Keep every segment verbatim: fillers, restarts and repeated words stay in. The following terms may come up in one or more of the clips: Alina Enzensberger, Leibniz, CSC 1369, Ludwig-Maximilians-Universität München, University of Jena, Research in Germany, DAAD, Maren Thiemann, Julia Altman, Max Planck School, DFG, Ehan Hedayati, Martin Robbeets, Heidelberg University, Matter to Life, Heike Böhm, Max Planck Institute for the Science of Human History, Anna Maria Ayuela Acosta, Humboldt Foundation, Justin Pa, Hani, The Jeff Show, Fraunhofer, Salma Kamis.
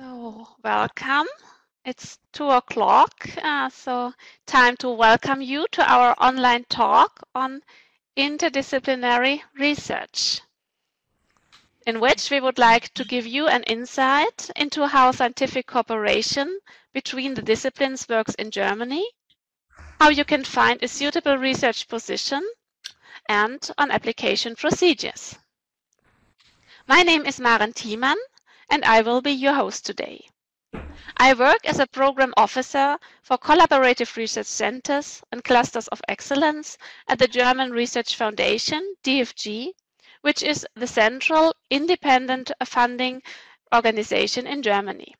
So, welcome. It's two o'clock, uh, so time to welcome you to our online talk on interdisciplinary research, in which we would like to give you an insight into how scientific cooperation between the disciplines works in Germany, how you can find a suitable research position, and on application procedures. My name is Maren Thiemann, and I will be your host today. I work as a program officer for collaborative research centers and clusters of excellence at the German Research Foundation, D F G, which is the central independent funding organization in Germany.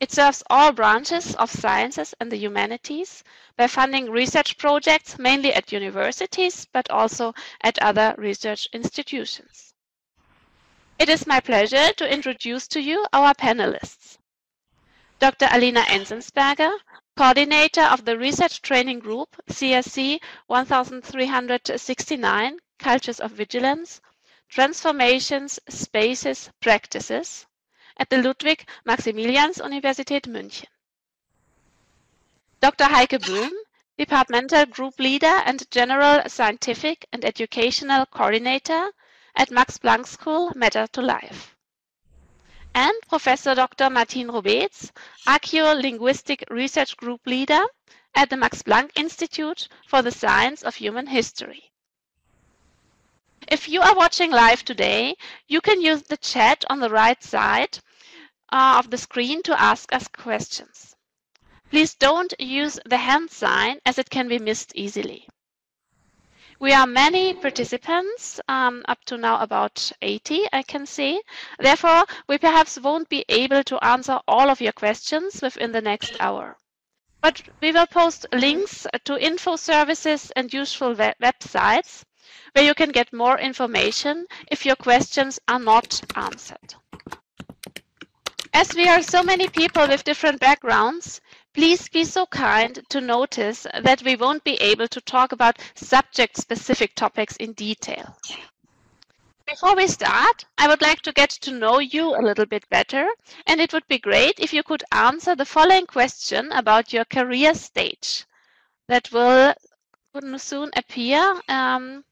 It serves all branches of sciences and the humanities by funding research projects mainly at universities, but also at other research institutions. It is my pleasure to introduce to you our panelists. Doctor Alina Enzensberger, coordinator of the research training group C S C thirteen sixty-nine, Cultures of Vigilance, Transformations, Spaces, Practices at the Ludwig-Maximilians-Universität München. Doctor Heike Böhm, departmental group leader and general scientific and educational coordinator at Max Planck School, Matter to Life. And Professor Doctor Martin Robbeets, Archaeolinguistic Research Group Leader at the Max Planck Institute for the Science of Human History. If you are watching live today, you can use the chat on the right side uh, of the screen to ask us questions. Please don't use the hand sign as it can be missed easily. We are many participants, um, up to now about eighty, I can see. Therefore, we perhaps won't be able to answer all of your questions within the next hour. But we will post links to info services and useful web websites where you can get more information if your questions are not answered. As we are so many people with different backgrounds, please be so kind to notice that we won't be able to talk about subject-specific topics in detail. Before we start, I would like to get to know you a little bit better, and it would be great if you could answer the following question about your career stage that will soon appear um,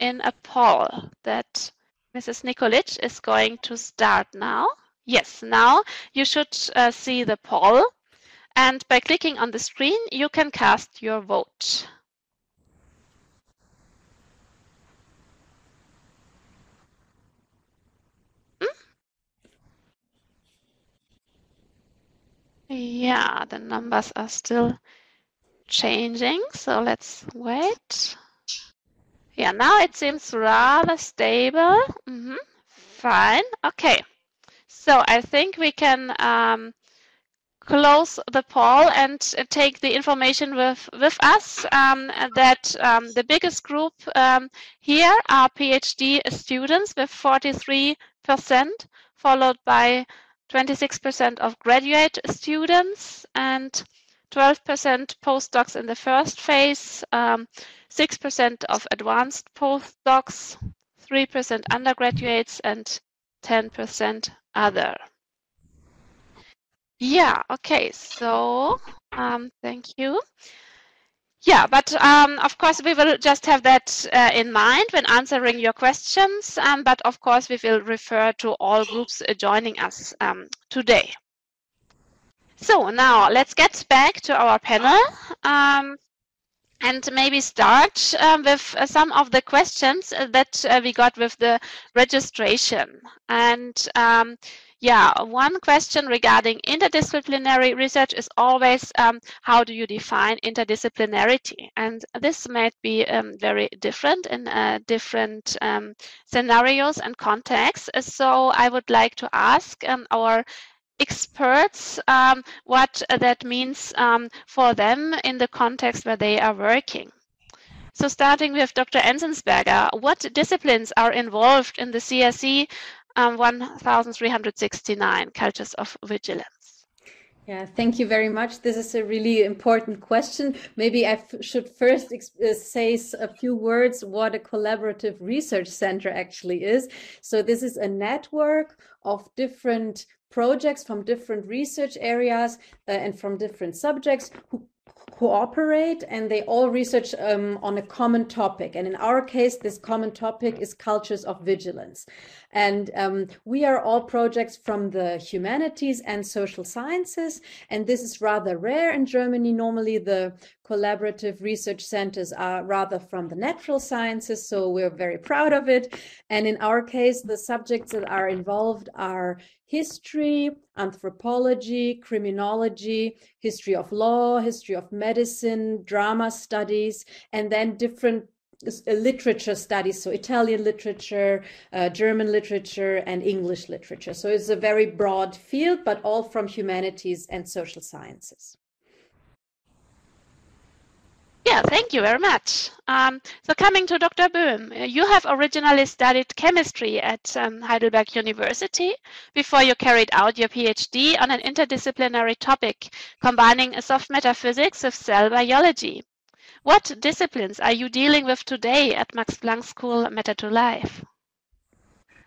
in a poll that Missus Nikolic is going to start now. Yes, now you should uh, see the poll. And by clicking on the screen, you can cast your vote. Hmm? Yeah, the numbers are still changing, so let's wait. Yeah, now it seems rather stable. Mm-hmm. Fine. Okay. So I think we can um, close the poll and take the information with, with us um, that um, the biggest group um, here are PhD students with forty-three percent, followed by twenty-six percent of graduate students and twelve percent postdocs in the first phase, um, six percent of advanced postdocs, three percent undergraduates, and ten percent other. Yeah, okay, so um, thank you. Yeah, but um, of course we will just have that uh, in mind when answering your questions, um, but of course we will refer to all groups uh, joining us um, today. So now let's get back to our panel um, and maybe start uh, with uh, some of the questions that uh, we got with the registration. And um, yeah, one question regarding interdisciplinary research is always um, how do you define interdisciplinarity? And this might be um, very different in uh, different um, scenarios and contexts. So I would like to ask um, our experts um, what that means um, for them in the context where they are working. So starting with Doctor Enzensberger, what disciplines are involved in the C S C Um, thirteen sixty-nine, Cultures of Vigilance? Yeah, thank you very much. This is a really important question. Maybe I f should first uh, say a few words what a collaborative research center actually is. So this is a network of different projects from different research areas uh, and from different subjects who cooperate, and they all research um, on a common topic. And in our case, this common topic is cultures of vigilance. And um, we are all projects from the humanities and social sciences. And this is rather rare in Germany. Normally, the collaborative research centers are rather from the natural sciences, so we're very proud of it. And in our case, the subjects that are involved are history, anthropology, criminology, history of law, history of medicine, drama studies, and then different literature studies, so Italian literature, uh, German literature, and English literature. So it's a very broad field, but all from humanities and social sciences. Yeah, thank you very much. Um, so coming to Doctor Böhm, you have originally studied chemistry at um, Heidelberg University before you carried out your PhD on an interdisciplinary topic, combining a soft metaphysics with cell biology. What disciplines are you dealing with today at Max Planck School Matter to Life?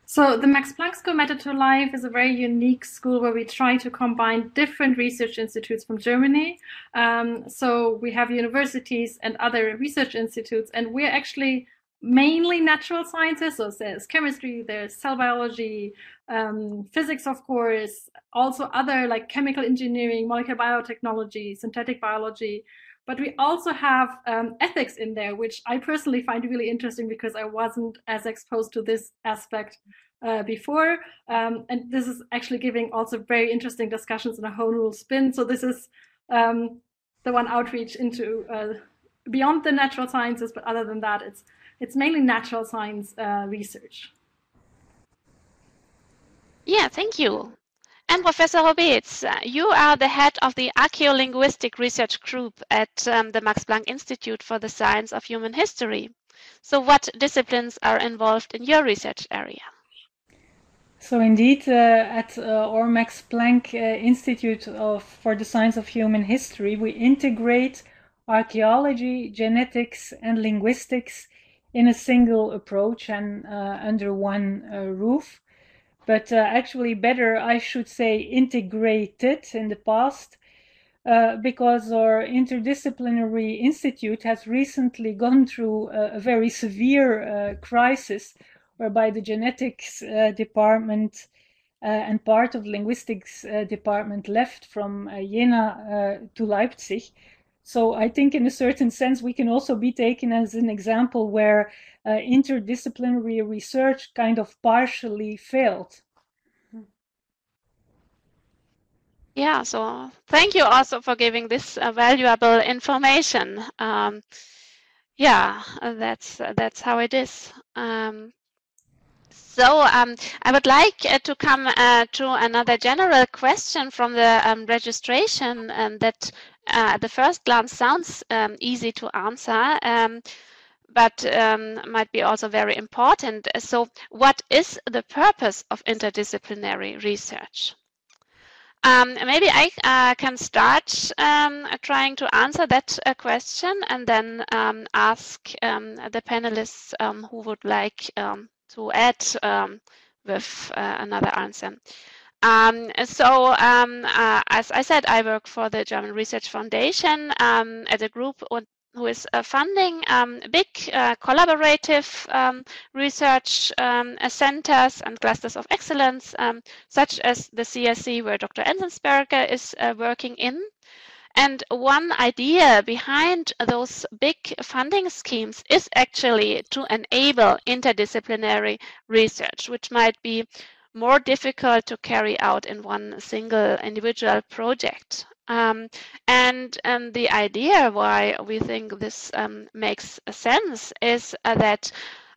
So the Max Planck School Matter to Life is a very unique school where we try to combine different research institutes from Germany. Um, so we have universities and other research institutes, and we're actually mainly natural sciences. So there's chemistry, there's cell biology, um, physics, of course, also other like chemical engineering, molecular biotechnology, synthetic biology. But we also have um, ethics in there, which I personally find really interesting because I wasn't as exposed to this aspect uh, before. Um, and this is actually giving also very interesting discussions in a whole new spin. So this is um, the one outreach into uh, beyond the natural sciences. But other than that, it's, it's mainly natural science uh, research. Yeah, thank you. And Professor Robbeets, you are the head of the Archaeolinguistic Research Group at um, the Max Planck Institute for the Science of Human History. So what disciplines are involved in your research area? So indeed, uh, at uh, our Max Planck uh, Institute of, for the Science of Human History, we integrate archaeology, genetics and linguistics in a single approach and uh, under one uh, roof. But uh, actually better, I should say, integrated in the past, uh, because our interdisciplinary institute has recently gone through a, a very severe uh, crisis, whereby the genetics uh, department uh, and part of the linguistics uh, department left from uh, Jena uh, to Leipzig. So I think in a certain sense, we can also be taken as an example where uh, interdisciplinary research kind of partially failed. Yeah, so thank you also for giving this uh, valuable information. Um, yeah, that's, that's how it is. Um, So um, I would like uh, to come uh, to another general question from the um, registration um, that uh, at the first glance sounds um, easy to answer, um, but um, might be also very important. So what is the purpose of interdisciplinary research? Um, maybe I uh, can start um, trying to answer that uh, question and then um, ask um, the panelists um, who would like um, to add um, with uh, another answer. Um, so, um, uh, as I said, I work for the German Research Foundation um, as a group who is uh, funding um, big uh, collaborative um, research um, centers and clusters of excellence, um, such as the C S C, where Doctor Enzensberger is uh, working in. And one idea behind those big funding schemes is actually to enable interdisciplinary research, which might be more difficult to carry out in one single individual project. Um, and, and the idea why we think this um, makes sense is uh, that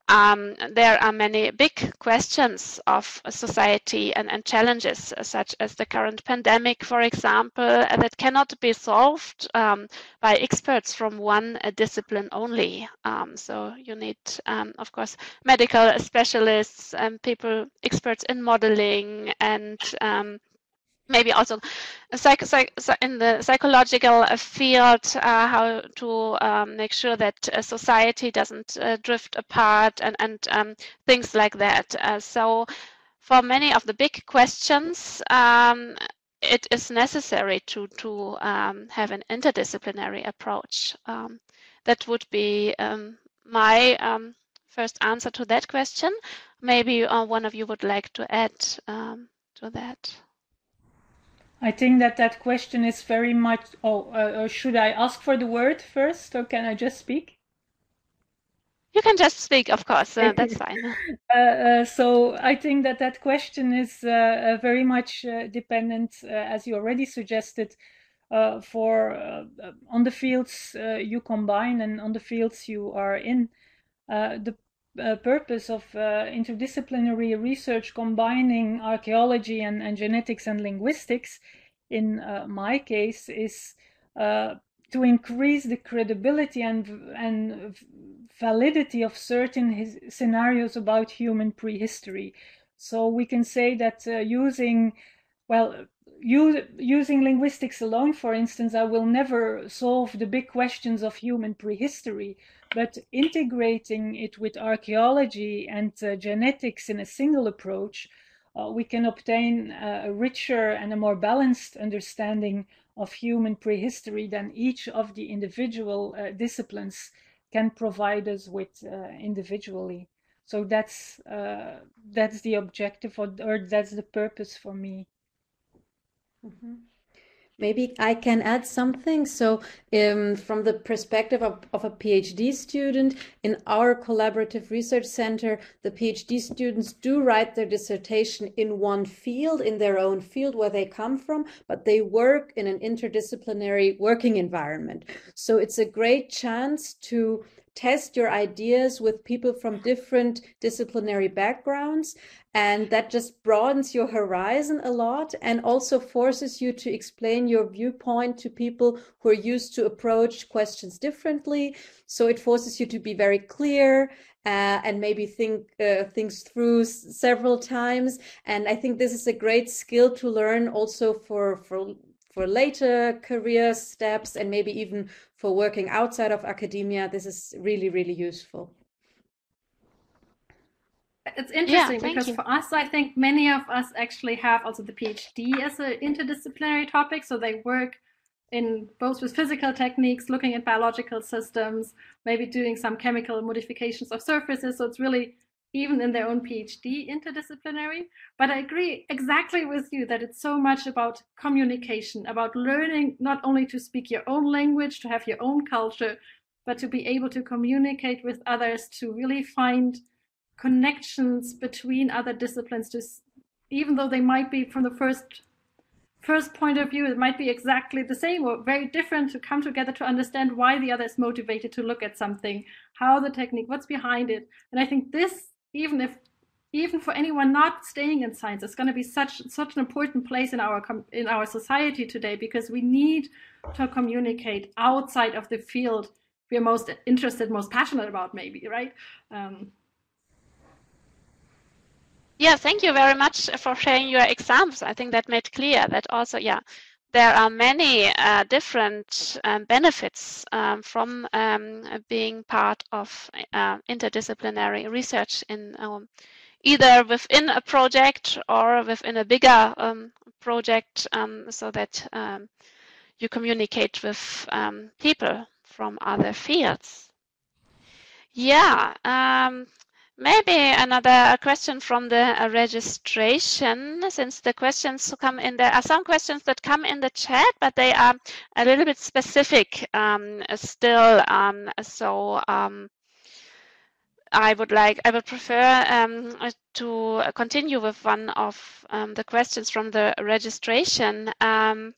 Um, there are many big questions of society and, and challenges, such as the current pandemic, for example, that cannot be solved um, by experts from one discipline only. Um, so you need, um, of course, medical specialists and people, experts in modeling and um, maybe also psych, psych, in the psychological field, uh, how to um, make sure that uh, society doesn't uh, drift apart and, and um, things like that. Uh, so for many of the big questions, um, it is necessary to, to um, have an interdisciplinary approach. Um, that would be um, my um, first answer to that question. Maybe uh, one of you would like to add um, to that. I think that that question is very much, oh, uh, should I ask for the word first, or can I just speak? You can just speak, of course, uh, that's fine. uh, uh, so I think that that question is uh, uh, very much uh, dependent, uh, as you already suggested, uh, for uh, on the fields uh, you combine and on the fields you are in. Uh, the uh, purpose of uh, interdisciplinary research combining archaeology and, and genetics and linguistics, in uh, my case, is uh, to increase the credibility and, and validity of certain his scenarios about human prehistory. So we can say that uh, using, well, use, using linguistics alone, for instance, I will never solve the big questions of human prehistory. But integrating it with archaeology and uh, genetics in a single approach, uh, we can obtain uh, a richer and a more balanced understanding of human prehistory than each of the individual uh, disciplines can provide us with uh, individually. So that's, uh, that's the objective, or, or that's the purpose for me. Mm-hmm. Maybe I can add something. So um, from the perspective of, of a PhD student, in our collaborative research center, the PhD students do write their dissertation in one field, in their own field where they come from, but they work in an interdisciplinary working environment. So it's a great chance to test your ideas with people from different disciplinary backgrounds, and that just broadens your horizon a lot and also forces you to explain your viewpoint to people who are used to approach questions differently. So it forces you to be very clear uh, and maybe think uh, things through several times. And I think this is a great skill to learn also for, for for later career steps, and maybe even for working outside of academia. This is really, really useful. It's interesting, yeah, because you. For us, I think many of us actually have also the PhD as an interdisciplinary topic. So they work in both with physical techniques, looking at biological systems, maybe doing some chemical modifications of surfaces. So it's really, even in their own PhD, interdisciplinary. But I agree exactly with you that it's so much about communication, about learning not only to speak your own language, to have your own culture, but to be able to communicate with others, to really find connections between other disciplines, to, even though they might be from the first, first point of view, it might be exactly the same or very different, to come together to understand why the other is motivated to look at something, how the technique, what's behind it. And I think this, even if, even for anyone not staying in science, it's going to be such such an important place in our in our society today, because we need to communicate outside of the field we're most interested, most passionate about, maybe, right? Um, yeah, thank you very much for sharing your examples. I think that made clear that also, yeah, there are many uh, different um, benefits um, from um, being part of uh, interdisciplinary research in um, either within a project or within a bigger um, project, um, so that um, you communicate with um, people from other fields. Yeah, um, maybe another question from the uh, registration, since the questions come in, there are some questions that come in the chat, but they are a little bit specific um, still. Um, so um, I would like, I would prefer um, to continue with one of um, the questions from the registration. Um,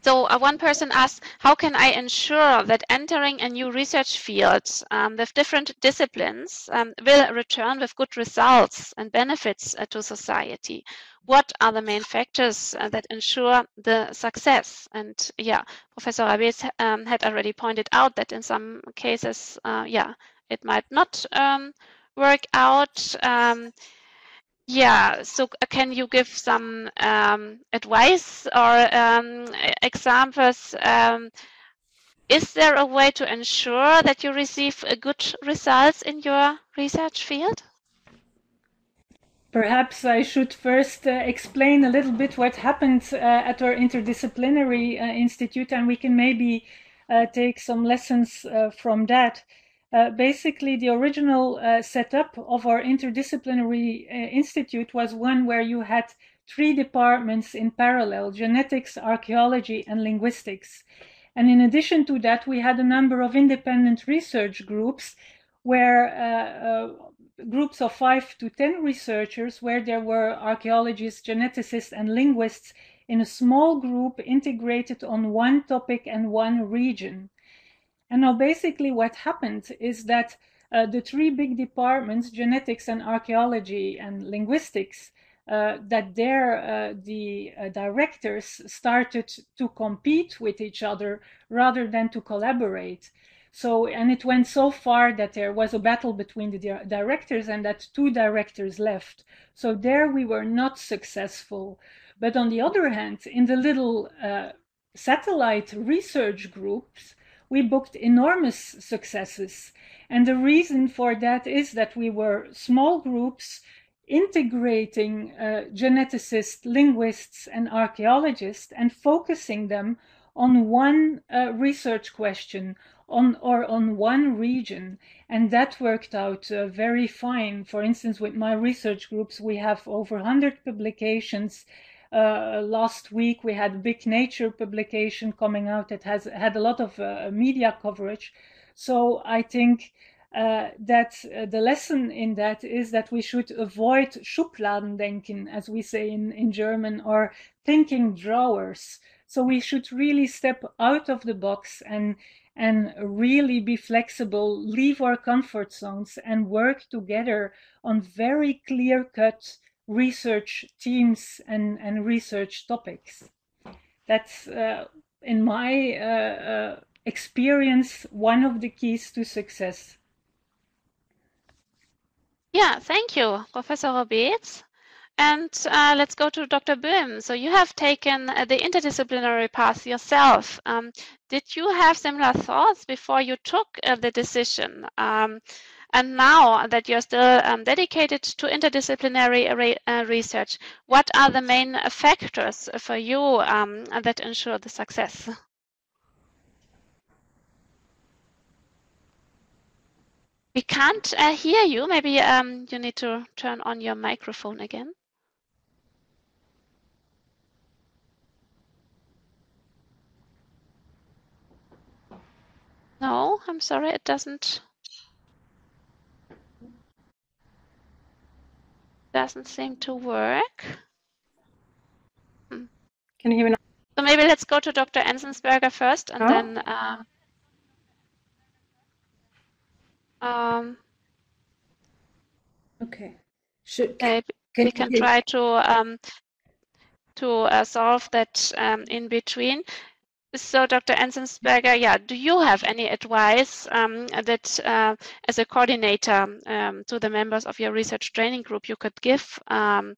So uh, one person asked, how can I ensure that entering a new research field um, with different disciplines um, will return with good results and benefits uh, to society? What are the main factors uh, that ensure the success? And yeah, Professor Robbeets um, had already pointed out that in some cases, uh, yeah, it might not um, work out. Um, Yeah, so uh, can you give some um, advice or um, examples? Um, is there a way to ensure that you receive a good results in your research field? Perhaps I should first uh, explain a little bit what happened uh, at our interdisciplinary uh, institute, and we can maybe uh, take some lessons uh, from that. Uh, basically, the original uh, setup of our interdisciplinary uh, institute was one where you had three departments in parallel: genetics, archaeology, and linguistics. And in addition to that, we had a number of independent research groups where uh, uh, groups of five to ten researchers, where there were archaeologists, geneticists, and linguists in a small group integrated on one topic and one region. And now basically what happened is that uh, the three big departments, genetics and archaeology and linguistics, uh, that there uh, the uh, directors started to compete with each other rather than to collaborate. So, and it went so far that there was a battle between the di- directors and that two directors left. So there we were not successful. But on the other hand, in the little uh, satellite research groups, we booked enormous successes. And the reason for that is that we were small groups integrating uh, geneticists, linguists, and archaeologists and focusing them on one uh, research question on or on one region. And that worked out uh, very fine. For instance, with my research groups, we have over one hundred publications. Uh, last week, we had a big Nature publication coming out that has had a lot of uh, media coverage. So I think uh, that uh, the lesson in that is that we should avoid Schubladendenken, as we say in, in German, or thinking drawers. So we should really step out of the box and, and really be flexible, leave our comfort zones and work together on very clear-cut research teams and, and research topics. That's, uh, in my uh, uh, experience, one of the keys to success. Yeah, thank you, Professor Robbeets. And uh, let's go to Doctor Böhm. So you have taken uh, the interdisciplinary path yourself. Um, did you have similar thoughts before you took uh, the decision? Um, And now that you're still um, dedicated to interdisciplinary re uh, research, what are the main factors for you um, that ensure the success? We can't uh, hear you. Maybe um, you need to turn on your microphone again. No, I'm sorry, it doesn't. Doesn't seem to work. Hmm. Can you hear me now? So maybe let's go to Doctor Enzensberger first, and oh. then um, um, okay. Should can, can we can try to um, to uh, solve that um, in between. So, Doctor Enzensberger, yeah, do you have any advice um, that, uh, as a coordinator um, to the members of your research training group, you could give um,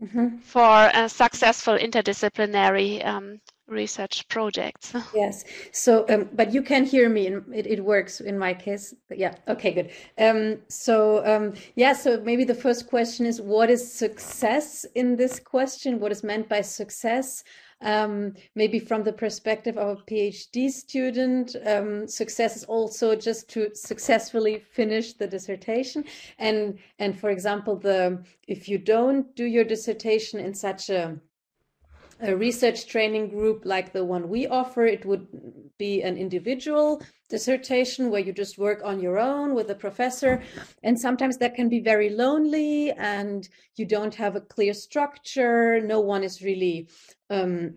mm-hmm. for a successful interdisciplinary um, research projects? Yes. So, um, but you can hear me. And it, it works in my case. But yeah. Okay. Good. Um, so, um, yeah. So maybe the first question is, what is success in this question? What is meant by success? Um, maybe from the perspective of a PhD student, um, success is also just to successfully finish the dissertation. And, and for example, the, if you don't do your dissertation in such a, a research training group like the one we offer, it would be an individual dissertation where you just work on your own with a professor. And sometimes that can be very lonely and you don't have a clear structure. No one is really um,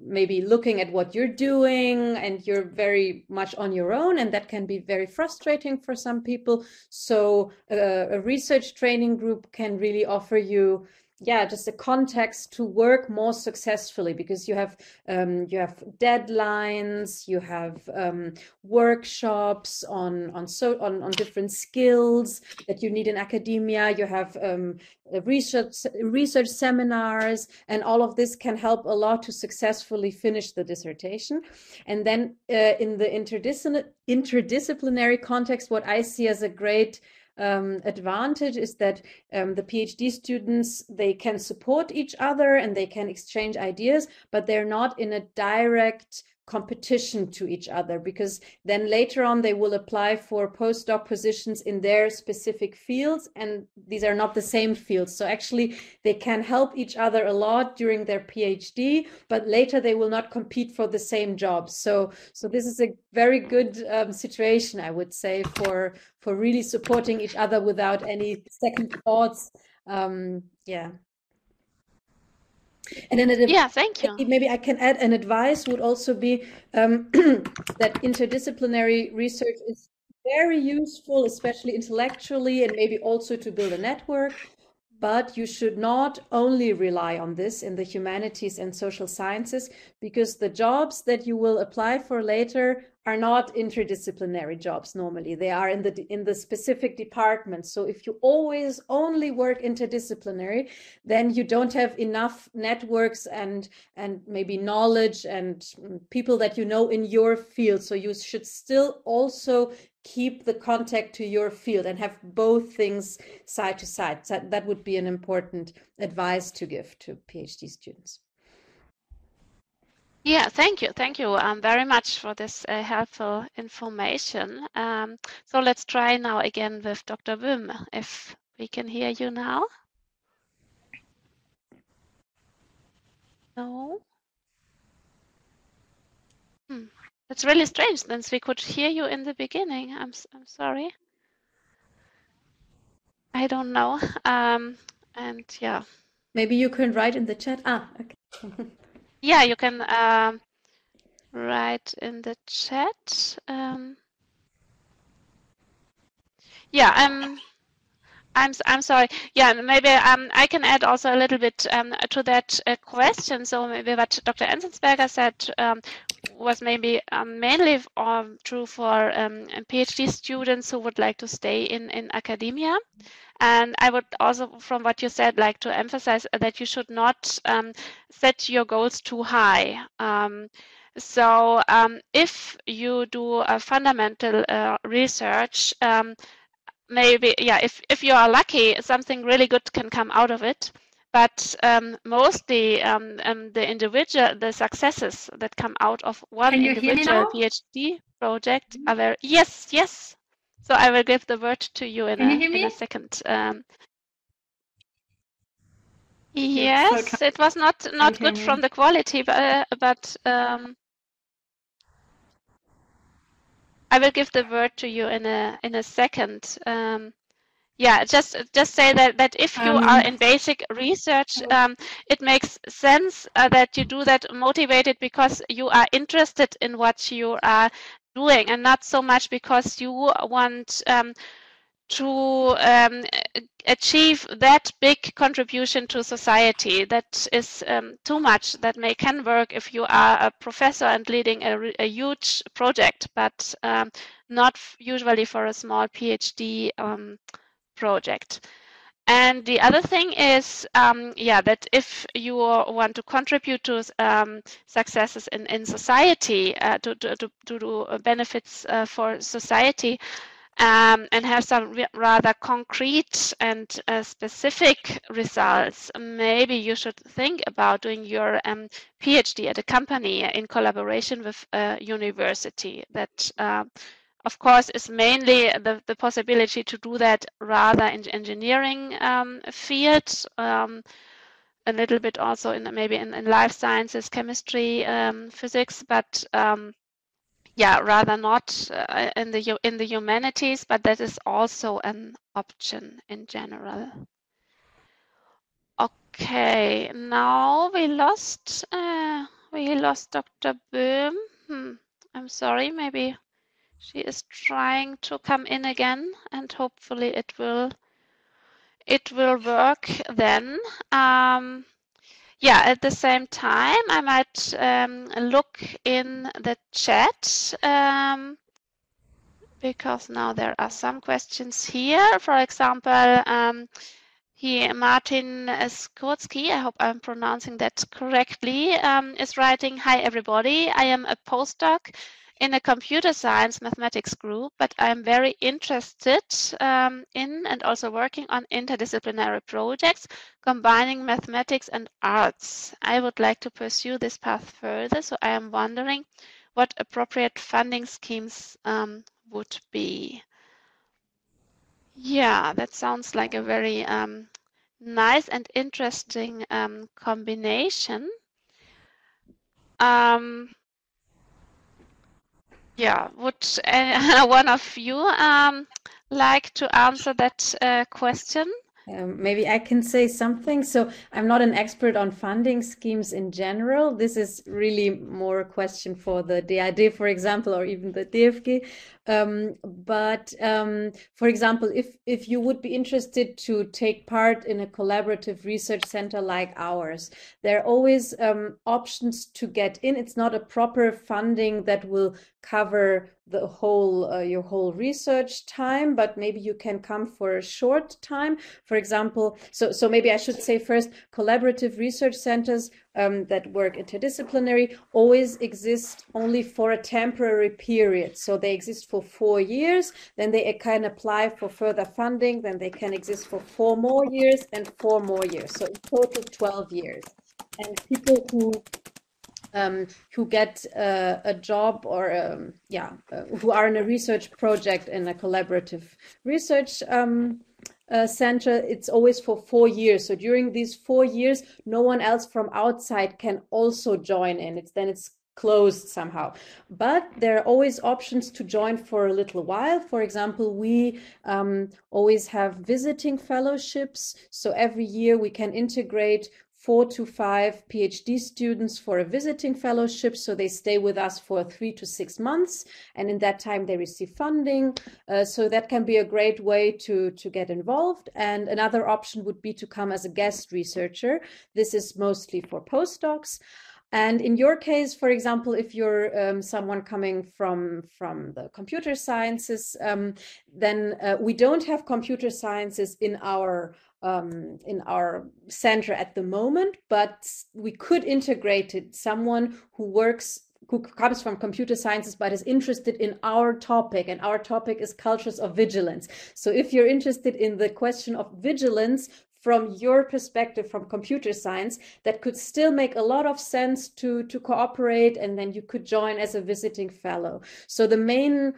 maybe looking at what you're doing and you're very much on your own. And that can be very frustrating for some people. So uh, a research training group can really offer you yeah, just a context to work more successfully, because you have um, you have deadlines, you have um, workshops on on so on on different skills that you need in academia. You have um, research research seminars, and all of this can help a lot to successfully finish the dissertation. And then uh, in the interdisciplinary interdisciplinary context, what I see as a great Um, advantage is that um, the PhD students, they can support each other and they can exchange ideas, but they're not in a direct competition to each other, because then later on they will apply for postdoc positions in their specific fields, and these are not the same fields. So actually they can help each other a lot during their PhD, but later they will not compete for the same job. So so this is a very good um, situation, I would say, for for really supporting each other without any second thoughts. Um, yeah. And then it, yeah, thank you. Maybe I can add an advice would also be um, that interdisciplinary research is very useful, especially intellectually, and maybe also to build a network. But you should not only rely on this in the humanities and social sciences, because the jobs that you will apply for later are not interdisciplinary jobs normally. They are in the in the specific department. So if you always only work interdisciplinary, then you don't have enough networks and and maybe knowledge and people that you know in your field. So you should still also keep the contact to your field and have both things side to side. So that would be an important advice to give to PhD students. Yeah, thank you. Thank you um, very much for this uh, helpful information. Um, so let's try now again with Doctor Böhm, if we can hear you now. No? Hmm. It's really strange, since we could hear you in the beginning. I'm, I'm sorry. I don't know. Um, and yeah. Maybe you can write in the chat. Ah, okay. Yeah, you can um, write in the chat. Um, yeah, I'm. I'm. I'm sorry. Yeah, maybe um, I can add also a little bit um, to that uh, question. So maybe what Doctor Enzensberger said um, was maybe um, mainly um, true for um, PhD students who would like to stay in in academia. And I would also, from what you said, like to emphasize that you should not um, set your goals too high. Um, so um, if you do a fundamental uh, research, um, maybe, yeah, if, if you are lucky, something really good can come out of it. But um, mostly um, um, the individual, the successes that come out of one individual PhD project mm-hmm. are very, yes, yes. So I will give the word to you in, a, you in a second. Um, yes, so it was not not good from the quality, but, uh, but um, I will give the word to you in a in a second. Um, yeah, just just say that that if you um, are in basic research, um, it makes sense uh, that you do that motivated because you are interested in what you are doing, and not so much because you want um, to um, achieve that big contribution to society. That is um, too much. That may can work if you are a professor and leading a, a huge project, but um, not usually for a small PhD um, project. And the other thing is, um, yeah, that if you want to contribute to um, successes in, in society, uh, to, to, to, to do benefits uh, for society, um, and have some rather concrete and uh, specific results, maybe you should think about doing your um, PhD at a company in collaboration with a university. That, uh, of course, is mainly the, the possibility to do that rather in engineering um, field, um, a little bit also in maybe in, in life sciences, chemistry, um, physics, but um, yeah, rather not uh, in the in the humanities. But that is also an option in general. Okay, now we lost uh, we lost Doctor Böhm. Hmm, I'm sorry, maybe. She is trying to come in again, and hopefully it will it will work then. Um, yeah, at the same time, I might um, look in the chat um, because now there are some questions here. For example, um, here Martin Skotsky, I hope I'm pronouncing that correctly, um, is writing, "Hi everybody, I am a postdoc in a computer science mathematics group, but I'm very interested um, in and also working on interdisciplinary projects combining mathematics and arts. I would like to pursue this path further, so I am wondering what appropriate funding schemes um, would be." Yeah, that sounds like a very um, nice and interesting um, combination. Um, Yeah, would uh, one of you um, like to answer that uh, question? Um, maybe I can say something. So I'm not an expert on funding schemes in general. This is really more a question for the D A A D, for example, or even the D F G. Um, but um, for example, if, if you would be interested to take part in a collaborative research center like ours, there are always um, options to get in. It's not a proper funding that will cover the whole uh, your whole research time, but maybe you can come for a short time, for example. So so maybe I should say first, collaborative research centers um, that work interdisciplinary always exist only for a temporary period. So they exist for four years, then they can apply for further funding, then they can exist for four more years and four more years. So in total twelve years. And people who Um, who get uh, a job or um, yeah, uh, who are in a research project in a collaborative research um, uh, center, it's always for four years. So during these four years, no one else from outside can also join in. It's then it's closed somehow. But there are always options to join for a little while. For example, we um, always have visiting fellowships. So every year we can integrate four to five PhD students for a visiting fellowship. So they stay with us for three to six months. And in that time, they receive funding. Uh, so that can be a great way to, to get involved. And another option would be to come as a guest researcher. This is mostly for postdocs. And in your case, for example, if you're um, someone coming from, from the computer sciences, um, then uh, we don't have computer sciences in our Um, in our center at the moment, but we could integrate it. Someone who works, who comes from computer sciences, but is interested in our topic, and our topic is cultures of vigilance. So if you're interested in the question of vigilance from your perspective, from computer science, that could still make a lot of sense to, to cooperate, and then you could join as a visiting fellow. So the main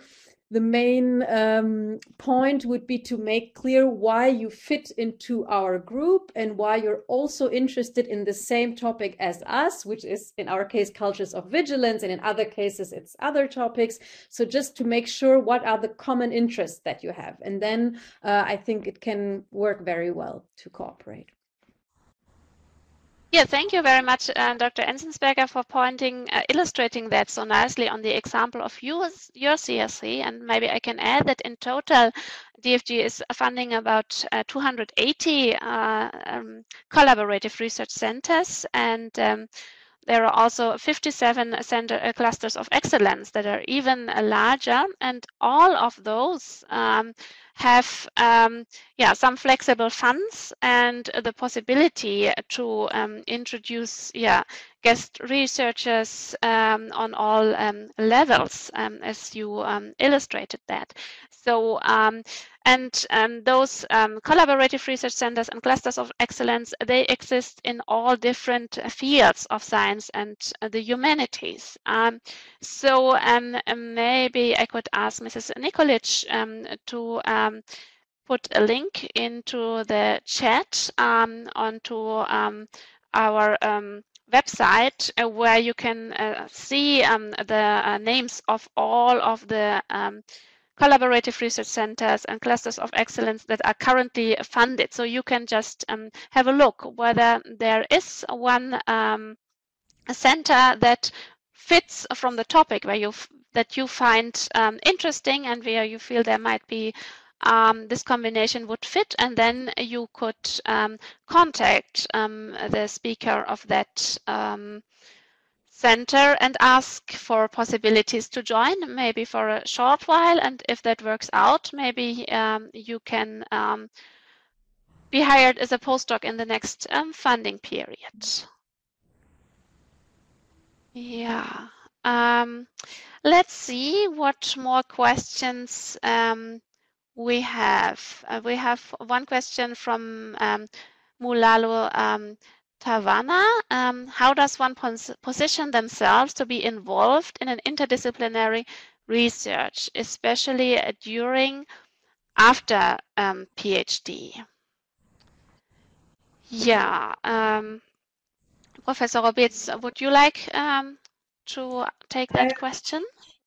The main um, point would be to make clear why you fit into our group and why you're also interested in the same topic as us, which is in our case, cultures of vigilance, and in other cases, it's other topics. So just to make sure what are the common interests that you have. And then uh, I think it can work very well to cooperate. Yeah, thank you very much, uh, Doctor Enzensberger, for pointing, uh, illustrating that so nicely on the example of you, your C S C. And maybe I can add that in total, D F G is funding about uh, two hundred eighty uh, um, collaborative research centers. And um, there are also fifty-seven center, uh, clusters of excellence that are even uh, larger. And all of those um, have um, yeah, some flexible funds and the possibility to um, introduce yeah, guest researchers um, on all um, levels, um, as you um, illustrated that. So, um, and um, those um, collaborative research centers and clusters of excellence, they exist in all different fields of science and the humanities. Um, so um, maybe I could ask Missus Nikolic um, to um, put a link into the chat um, onto um, our um, website uh, where you can uh, see um, the uh, names of all of the um, collaborative research centers and clusters of excellence that are currently funded. So you can just um, have a look whether there is one um, center that fits from the topic where you that you find um, interesting and where you feel there might be um, this combination would fit, and then you could um, contact um, the speaker of that um, center and ask for possibilities to join, maybe for a short while, and if that works out, maybe um, you can um, be hired as a postdoc in the next um, funding period. Yeah, um, let's see what more questions um, we have. Uh, we have one question from um, Mulalo um, Tavana, um, how does one pos position themselves to be involved in an interdisciplinary research, especially uh, during, after um, PhD? Yeah, um, Professor Robbeets, would you like um, to take that I, question?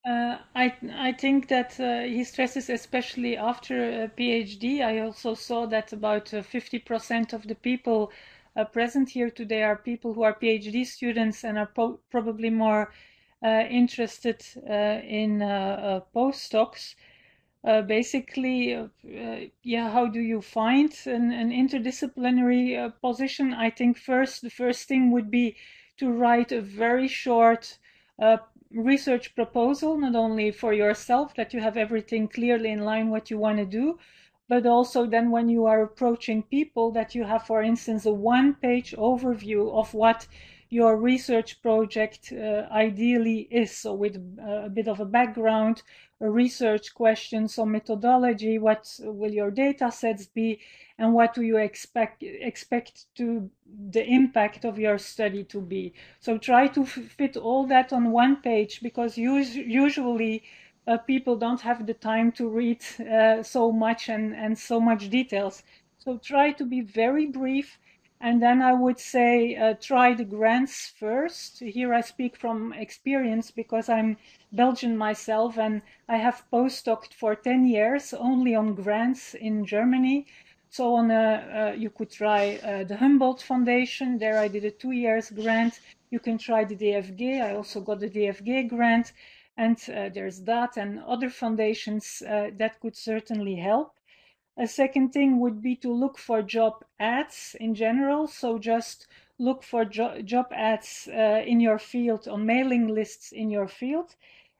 Uh, I, I think that uh, he stresses especially after a PhD. I also saw that about fifty percent of the people Uh, present here today are people who are PhD students and are po probably more uh, interested uh, in uh, uh, postdocs. Uh, basically, uh, uh, yeah, how do you find an, an interdisciplinary uh, position? I think first, the first thing would be to write a very short uh, research proposal, not only for yourself, that you have everything clearly in line what you want to do, but also then when you are approaching people that you have, for instance, a one-page overview of what your research project uh, ideally is. So with a bit of a background, a research question, some methodology, what will your data sets be, and what do you expect, expect to the impact of your study to be. So try to fit all that on one page, because us- usually Uh, people don't have the time to read uh, so much and, and so much details. So try to be very brief. And then I would say uh, try the grants first. Here I speak from experience because I'm Belgian myself and I have postdoced for ten years only on grants in Germany. So on a, uh, you could try uh, the Humboldt Foundation. There I did a two years grant. You can try the D F G. I also got the D F G grant. And uh, there's that and other foundations uh, that could certainly help. A second thing would be to look for job ads in general. So just look for jo job ads uh, in your field, on mailing lists in your field.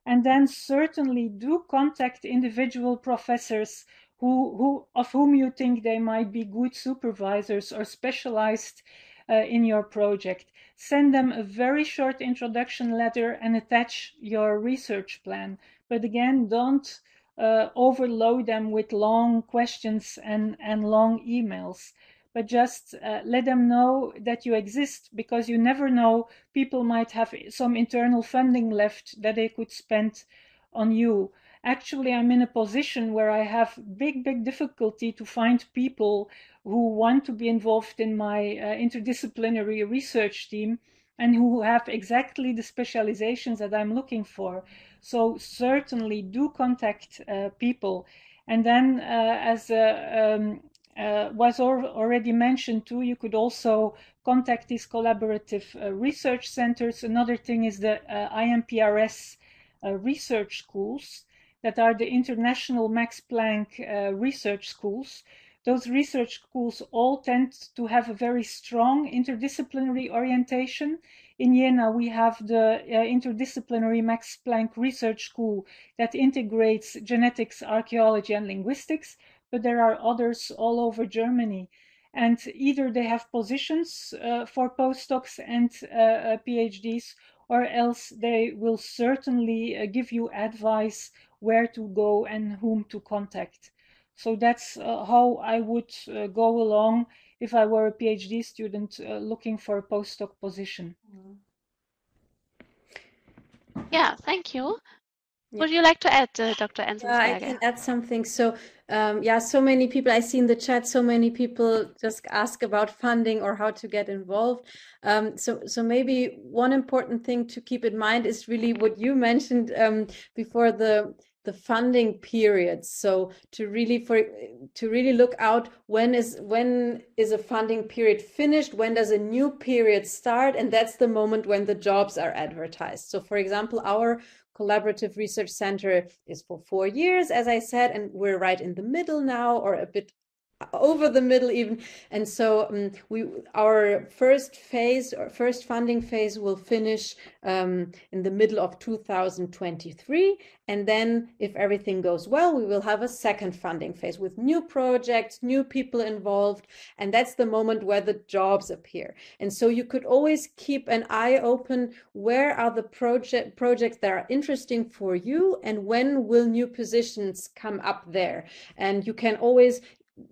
And then certainly do contact individual professors who, who of whom you think they might be good supervisors or specialized uh, in your project. Send them a very short introduction letter and attach your research plan. But again, don't uh, overload them with long questions and, and long emails. But just uh, let them know that you exist, because you never know, people might have some internal funding left that they could spend on you. Actually, I'm in a position where I have big, big difficulty to find people who want to be involved in my uh, interdisciplinary research team and who have exactly the specializations that I'm looking for. So certainly do contact uh, people. And then uh, as uh, um, uh, was al already mentioned too, you could also contact these collaborative uh, research centers. Another thing is the uh, I M P R S uh, research schools, that are the international Max Planck uh, research schools. Those research schools all tend to have a very strong interdisciplinary orientation. In Jena, we have the uh, interdisciplinary Max Planck Research School that integrates genetics, archaeology, and linguistics, but there are others all over Germany. And either they have positions uh, for postdocs and uh, PhDs, or else they will certainly uh, give you advice where to go and whom to contact. So that's uh, how I would uh, go along if I were a PhD student uh, looking for a postdoc position. Yeah, thank you. Yeah. Would you like to add, uh, Doctor Enzensberger? Yeah, I can add something. So, um, yeah, so many people, I see in the chat, so many people just ask about funding or how to get involved. Um, so, so maybe one important thing to keep in mind is really what you mentioned um, before, the the funding periods. So to really for to really look out when is when is a funding period finished, when does a new period start, and that's the moment when the jobs are advertised. So for example, our Collaborative Research Center is for four years, as I said, and we're right in the middle now, or a bit over the middle even. And so um, we our first phase or first funding phase will finish um, in the middle of two thousand twenty-three. And then if everything goes well, we will have a second funding phase with new projects, new people involved. And that's the moment where the jobs appear. And so you could always keep an eye open. Where are the project projects that are interesting for you? And when will new positions come up there? And you can always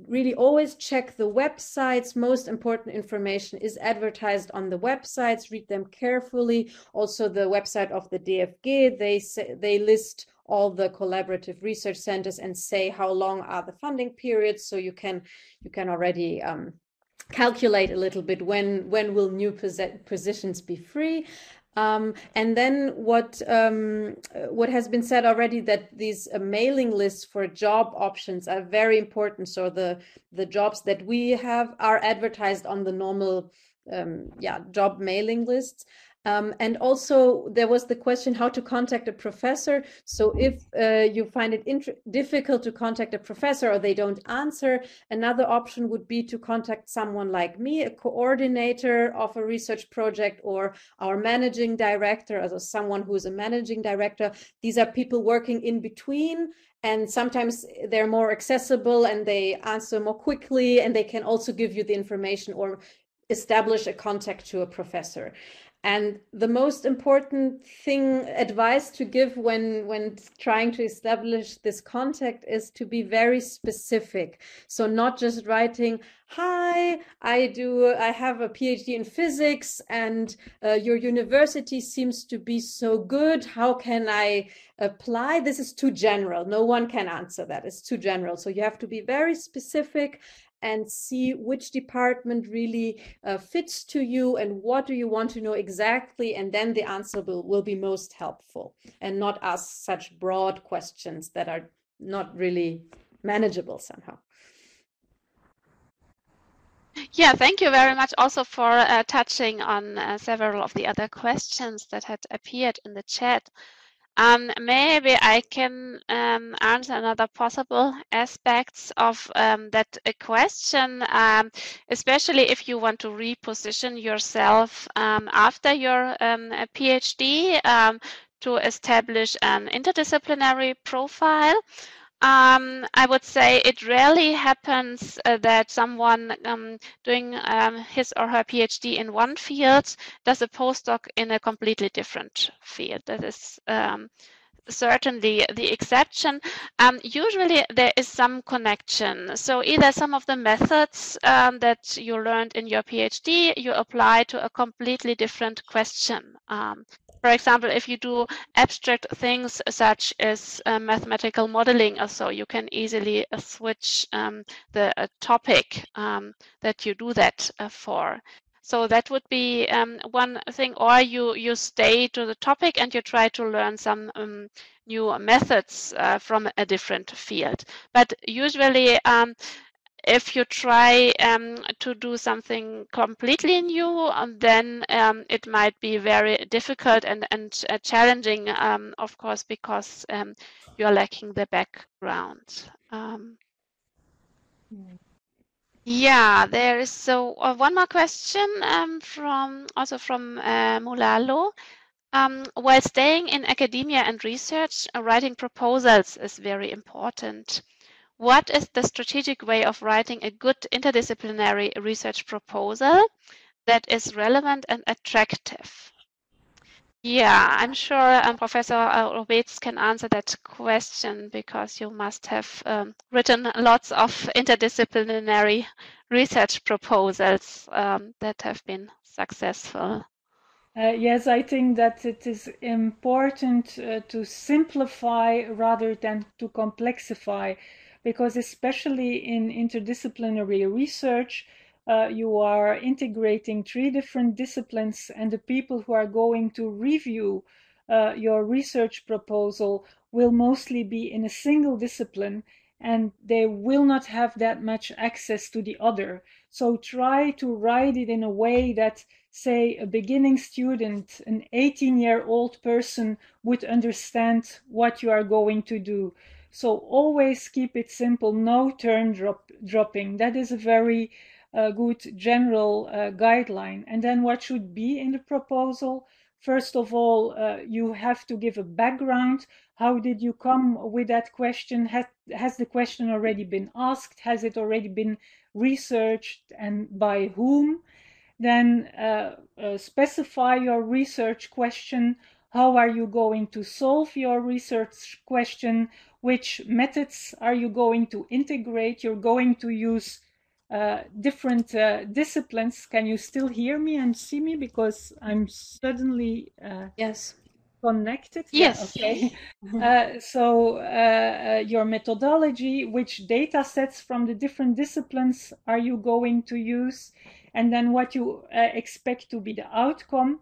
really always check the websites. Most important information is advertised on the websites. Read them carefully. Also the website of the D F G, they say, they list all the collaborative research centers and say how long are the funding periods, so you can you can already um, calculate a little bit when when will new posi- positions be free. Um, and then what um, what has been said already, that these uh, mailing lists for job options are very important. So the the jobs that we have are advertised on the normal um, yeah job mailing lists. Um, and also there was the question how to contact a professor. So if uh, you find it int- difficult to contact a professor or they don't answer, another option would be to contact someone like me, a coordinator of a research project, or our managing director, or someone who is a managing director. These are people working in between, and sometimes they're more accessible and they answer more quickly, and they can also give you the information or establish a contact to a professor. And the most important thing, advice to give when, when trying to establish this contact, is to be very specific. So not just writing, hi, I do, I have a PhD in physics and uh, your university seems to be so good. How can I apply? This is too general. No one can answer that. It's too general. So you have to be very specific and see which department really uh, fits to you and what do you want to know exactly, and then the answer will, will be most helpful, and not ask such broad questions that are not really manageable somehow. Yeah, thank you very much also for uh, touching on uh, several of the other questions that had appeared in the chat. Um, maybe I can um, answer another possible aspects of um, that question, um, especially if you want to reposition yourself um, after your um, PhD um, to establish an interdisciplinary profile. Um, I would say it rarely happens uh, that someone um, doing um, his or her PhD in one field does a postdoc in a completely different field. That is um, certainly the exception. Um, usually there is some connection. So either some of the methods um, that you learned in your PhD, you apply to a completely different question. Um, For example, if you do abstract things such as uh, mathematical modeling or so, you can easily uh, switch um, the uh, topic um, that you do that uh, for. So that would be um, one thing, or you, you stay to the topic and you try to learn some um, new methods uh, from a different field. But usually, um, if you try um, to do something completely new, then um, it might be very difficult and, and uh, challenging, um, of course, because um, you're lacking the background. Um, yeah, there is so uh, one more question um, from also from uh, Mulalo. Um, while staying in academia and research, uh, writing proposals is very important. What is the strategic way of writing a good interdisciplinary research proposal that is relevant and attractive? Yeah, I'm sure um, Professor Robbeets can answer that question, because you must have um, written lots of interdisciplinary research proposals um, that have been successful. Uh, yes, I think that it is important uh, to simplify rather than to complexify. Because especially in interdisciplinary research, uh, you are integrating three different disciplines, and the people who are going to review uh, your research proposal will mostly be in a single discipline, and they will not have that much access to the other. So try to write it in a way that, say, a beginning student, an eighteen-year-old person would understand what you are going to do. So always keep it simple, no term drop, dropping. That is a very uh, good general uh, guideline. And then what should be in the proposal? First of all, uh, you have to give a background. How did you come with that question? Has, has the question already been asked? Has it already been researched, and by whom? Then uh, uh, specify your research question. How are you going to solve your research question? Which methods are you going to integrate? You're going to use uh, different uh, disciplines. Can you still hear me and see me? Because I'm suddenly uh, yes. connected. Yes. Yeah, okay. uh, so uh, uh, your methodology, which data sets from the different disciplines are you going to use? And then what you uh, expect to be the outcome.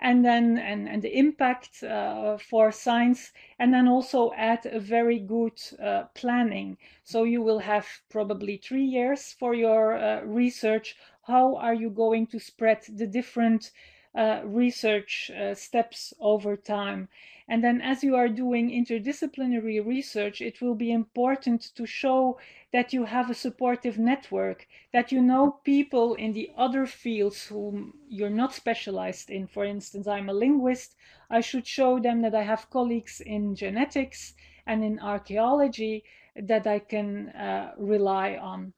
And then and, and the impact uh, for science, and then also add a very good uh, planning. So you will have probably three years for your uh, research. How are you going to spread the different uh, research uh, steps over time? And then as you are doing interdisciplinary research, it will be important to show that you have a supportive network, that you know people in the other fields whom you're not specialized in. For instance, I'm a linguist. I should show them that I have colleagues in genetics and in archaeology that I can uh, rely on.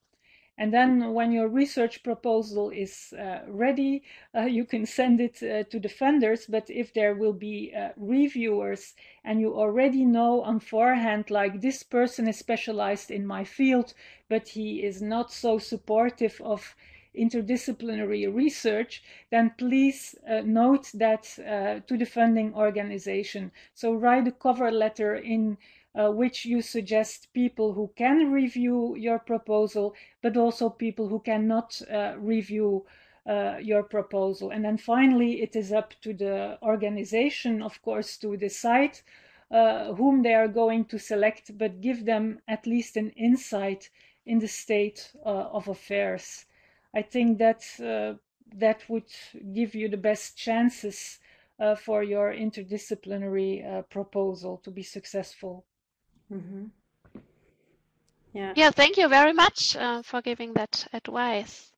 And then when your research proposal is uh, ready, uh, you can send it uh, to the funders. But if there will be uh, reviewers and you already know on forehand, like, this person is specialized in my field, but he is not so supportive of interdisciplinary research, then please uh, note that uh, to the funding organization. So write a cover letter in Uh, which you suggest people who can review your proposal, but also people who cannot uh, review uh, your proposal. And then finally, it is up to the organization, of course, to decide uh, whom they are going to select, but give them at least an insight in the state uh, of affairs. I think that uh, that would give you the best chances uh, for your interdisciplinary uh, proposal to be successful. Mm-hmm. Yeah. Yeah, thank you very much uh, for giving that advice.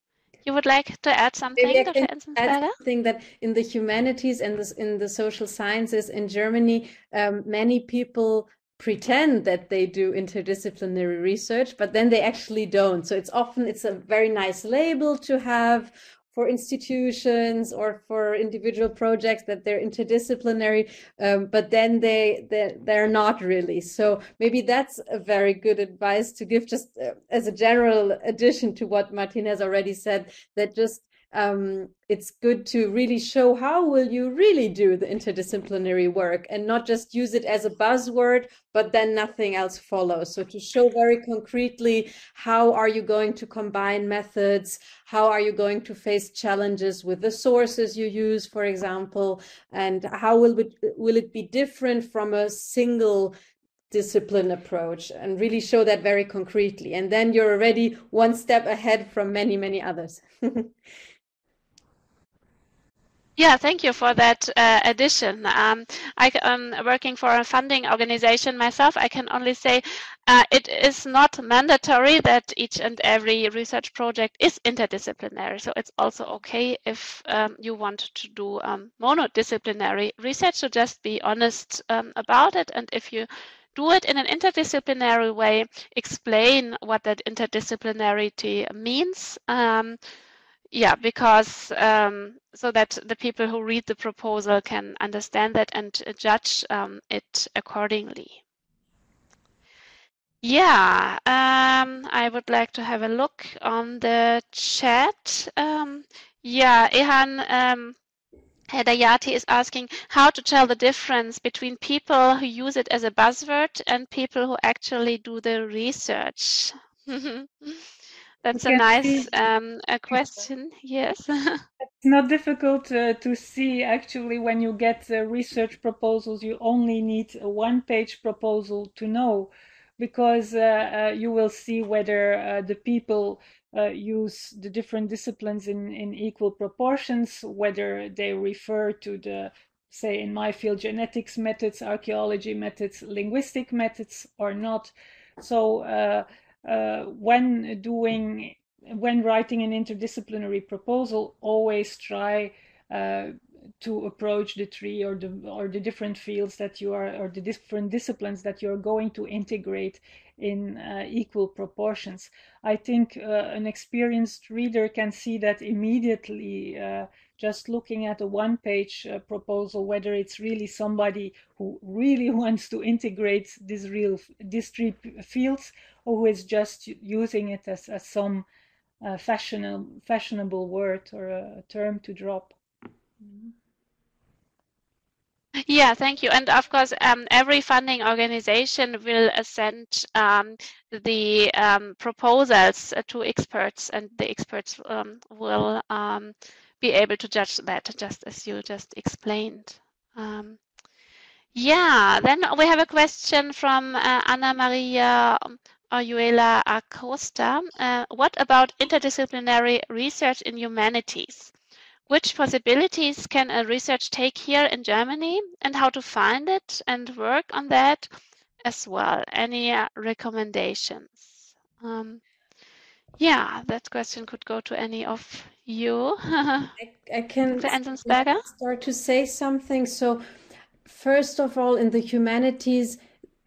You would like to add something, Maybe I Doctor Enzensberger? I think that in the humanities and this, in the social sciences in Germany, um, many people pretend that they do interdisciplinary research, but then they actually don't. So it's often, it's a very nice label to have for institutions or for individual projects that they're interdisciplinary, um, but then they, they, they're not really. So maybe that's a very good advice to give, just uh, as a general addition to what Martin has already said, that just um, it's good to really show how will you really do the interdisciplinary work and not just use it as a buzzword, but then nothing else follows. So to show very concretely, how are you going to combine methods? How are you going to face challenges with the sources you use, for example, and how will it, will it be different from a single discipline approach, and really show that very concretely. And then you're already one step ahead from many, many others. Yeah, thank you for that uh, addition. Um, I am um, working for a funding organization myself. I can only say uh, it is not mandatory that each and every research project is interdisciplinary. So it's also okay if um, you want to do um, monodisciplinary research. So just be honest um, about it. And if you do it in an interdisciplinary way, explain what that interdisciplinarity means. Um, Yeah, because um, so that the people who read the proposal can understand that and judge um, it accordingly. Yeah, um, I would like to have a look on the chat. Um, yeah, Ehan um, Hedayati is asking how to tell the difference between people who use it as a buzzword and people who actually do the research. That's a nice um, a question, yes. It's not difficult uh, to see, actually, when you get uh, research proposals. You only need a one-page proposal to know because uh, uh, you will see whether uh, the people uh, use the different disciplines in, in equal proportions, whether they refer to the, say in my field, genetics methods, archaeology methods, linguistic methods or not. So uh, uh, when doing, when writing an interdisciplinary proposal, always try uh, to approach the three or the or the different fields that you are, or the different disciplines that you're going to integrate in uh, equal proportions. I think uh, an experienced reader can see that immediately, uh, just looking at a one-page uh, proposal, whether it's really somebody who really wants to integrate these real these three fields, or who is just using it as, as some uh, fashionable fashionable word or a term to drop. Yeah, thank you. And of course, um, every funding organization will uh, send um, the um, proposals to experts, and the experts um, will um, be able to judge that, just as you just explained. Um, yeah, then we have a question from uh, Anna Maria Ayuela Acosta. Uh, what about interdisciplinary research in humanities? Which possibilities can a research take here in Germany, and how to find it and work on that as well? Any uh, recommendations? Um, yeah, that question could go to any of you. I, I can start to say something. So first of all, in the humanities,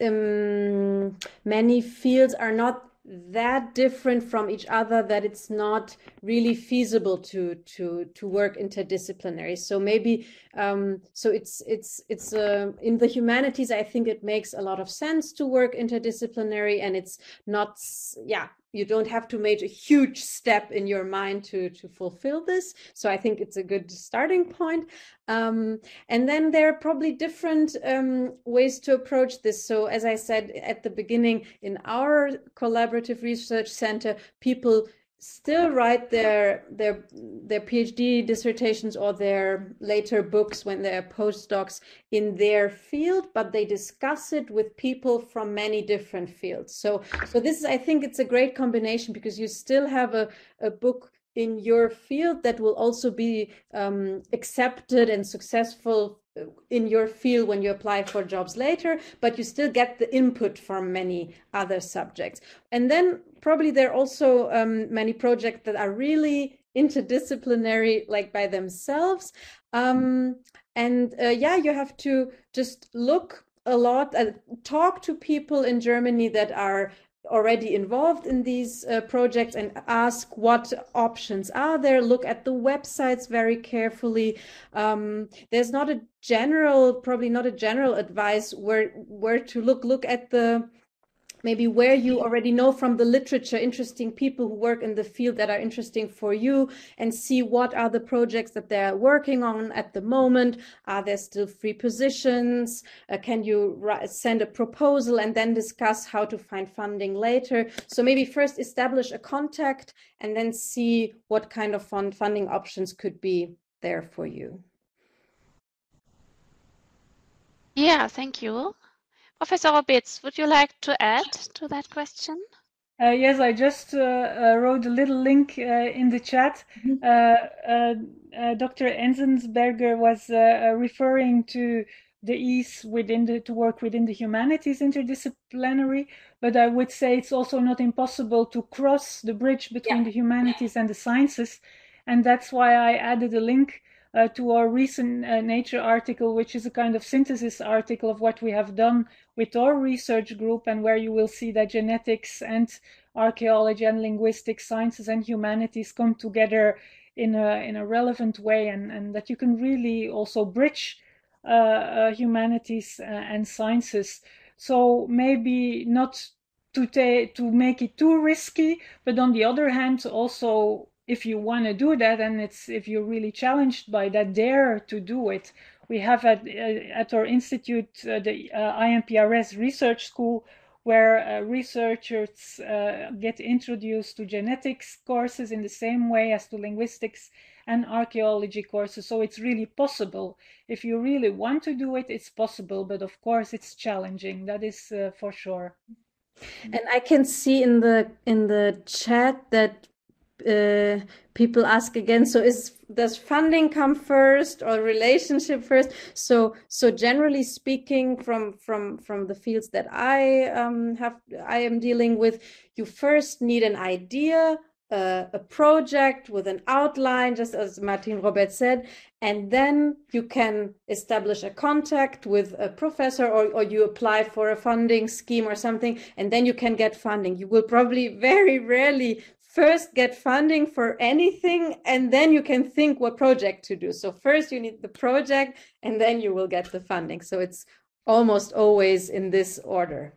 um, many fields are not that different from each other that it's not really feasible to to to work interdisciplinary. So maybe um so it's it's it's uh, in the humanities, I think it makes a lot of sense to work interdisciplinary, and it's not, yeah, you don't have to make a huge step in your mind to to fulfill this. So I think it's a good starting point. Um, and then there are probably different um, ways to approach this. So as I said at the beginning, in our collaborative research center, people still write their their their PhD dissertations or their later books when they're postdocs in their field, but they discuss it with people from many different fields. So so this is, I think it's a great combination, because you still have a, a book in your field that will also be um, accepted and successful in your field when you apply for jobs later, but you still get the input from many other subjects. And then probably there are also um, many projects that are really interdisciplinary, like by themselves. Um, and uh, yeah, you have to just look a lot and talk to people in Germany that are already involved in these uh, projects, and ask what options are there. Look at the websites very carefully. Um, there's not a general, probably not a general advice where where to look. Look at the, maybe where you already know from the literature, interesting people who work in the field that are interesting for you, and see what are the projects that they're working on at the moment. Are there still free positions? Uh, can you send a proposal and then discuss how to find funding later? So maybe first establish a contact and then see what kind of fund funding options could be there for you. Yeah, thank you. Professor Robbeets, would you like to add to that question? Uh, yes, I just uh, uh, wrote a little link uh, in the chat. Mm-hmm. uh, uh, uh, Doctor Enzensberger was uh, uh, referring to the ease within the, to work within the humanities interdisciplinary, but I would say it's also not impossible to cross the bridge between, yeah, the humanities and the sciences, and that's why I added a link Uh, to our recent uh, Nature article, which is a kind of synthesis article of what we have done with our research group, and where you will see that genetics and archaeology and linguistic sciences and humanities come together in a, in a relevant way, and, and that you can really also bridge uh, uh, humanities and sciences. So maybe not to, to make it too risky, but on the other hand, also if you want to do that, and it's, if you're really challenged by that, dare to do it. We have at, at our institute, uh, the uh, I M P R S research school, where uh, researchers uh, get introduced to genetics courses in the same way as to linguistics and archaeology courses. So it's really possible. If you really want to do it, it's possible, but of course it's challenging. That is uh, for sure. And I can see in the in the chat that uh, people ask again. So, is does funding come first or relationship first? So, so generally speaking, from from from the fields that I um, have, I am dealing with, you first need an idea, uh, a project with an outline, just as Martin Robbeets said, and then you can establish a contact with a professor, or, or you apply for a funding scheme or something, and then you can get funding. You will probably very rarely first get funding for anything, and then you can think what project to do. So first you need the project, and then you will get the funding. So it's almost always in this order.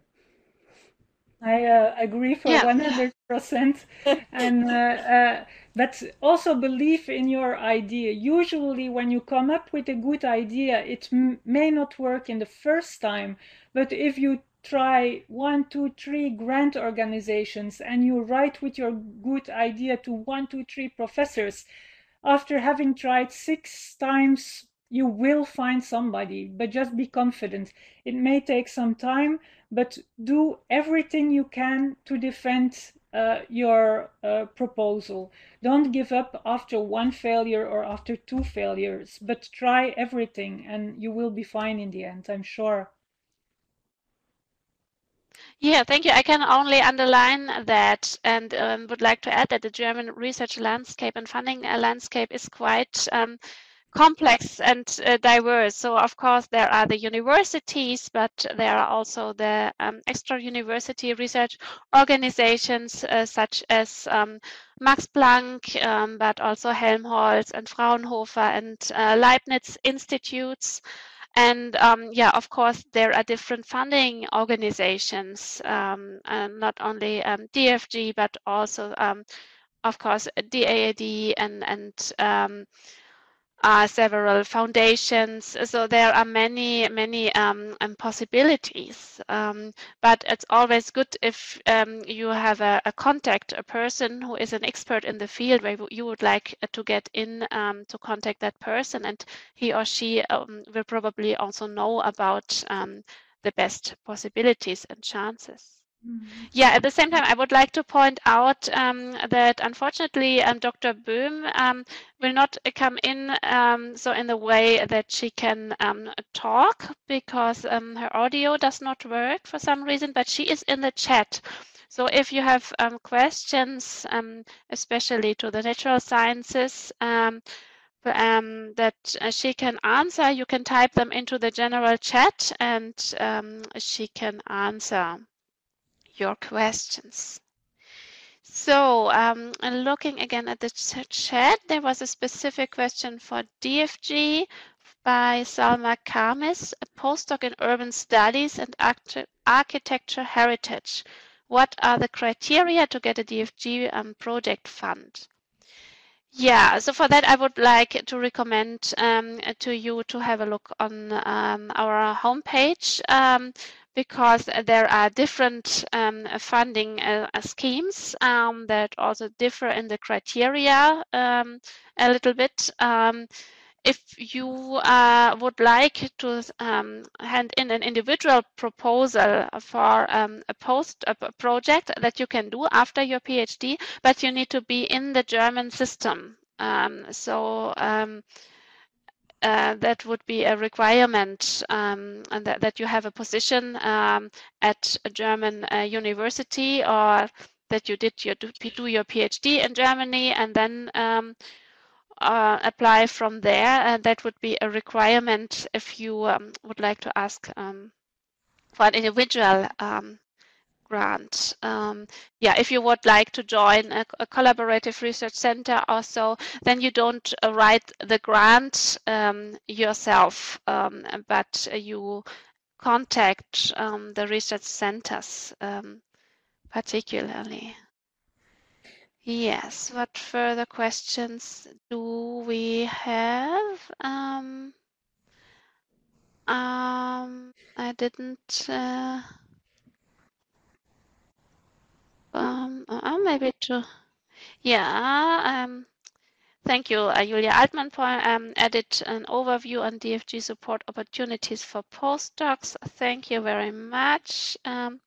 I uh, agree for yeah. one hundred percent. And uh, uh, but also believe in your idea. Usually when you come up with a good idea, it m may not work in the first time, but if you try one, two, three grant organizations, and you write with your good idea to one, two, three professors, after having tried six times, you will find somebody, but just be confident. It may take some time, but do everything you can to defend uh, your uh, proposal. Don't give up after one failure or after two failures, but try everything and you will be fine in the end, I'm sure. Yeah, thank you. I can only underline that, and um, would like to add that the German research landscape and funding landscape is quite um, complex and uh, diverse. So, of course, there are the universities, but there are also the um, extra university research organizations uh, such as um, Max Planck, um, but also Helmholtz and Fraunhofer and uh, Leibniz institutes. And um, yeah, of course, there are different funding organizations, um, and not only um, D F G, but also, um, of course, D A A D and, and um, uh, several foundations. So there are many, many um, possibilities. Um, but it's always good if um, you have a, a contact, a person who is an expert in the field where you would like to get in, um, to contact that person, and he or she um, will probably also know about um, the best possibilities and chances. Yeah, at the same time, I would like to point out um, that unfortunately um, Doctor Böhm um, will not come in um, so in the way that she can um, talk, because um, her audio does not work for some reason, but she is in the chat. So if you have um, questions, um, especially to the natural sciences, um, Um, that uh, she can answer, you can type them into the general chat and um, she can answer your questions. So um, looking again at the chat, there was a specific question for D F G by Salma Kamis, a postdoc in urban studies and architecture heritage. What are the criteria to get a D F G um, project fund? Yeah, so for that, I would like to recommend um, to you to have a look on um, our homepage, um, because there are different um, funding uh, schemes um, that also differ in the criteria um, a little bit. Um, if you uh, would like to um, hand in an individual proposal for um, a post a project that you can do after your PhD, but you need to be in the German system. Um, so. Um, Uh, that would be a requirement, um, and that, that you have a position um, at a German uh, university, or that you did your, do your PhD in Germany and then um, uh, apply from there. And that would be a requirement if you um, would like to ask um, for an individual um, grant. Um, yeah, if you would like to join a, a collaborative research center or so, then you don't uh, write the grant um, yourself, um, but you contact um, the research centers um, particularly. Yes, what further questions do we have? Um, um, I didn't... Uh, Um, uh, maybe to, yeah, um, thank you, uh, Julia Altman point, um, added an overview on D F G support opportunities for postdocs. Thank you very much. Um,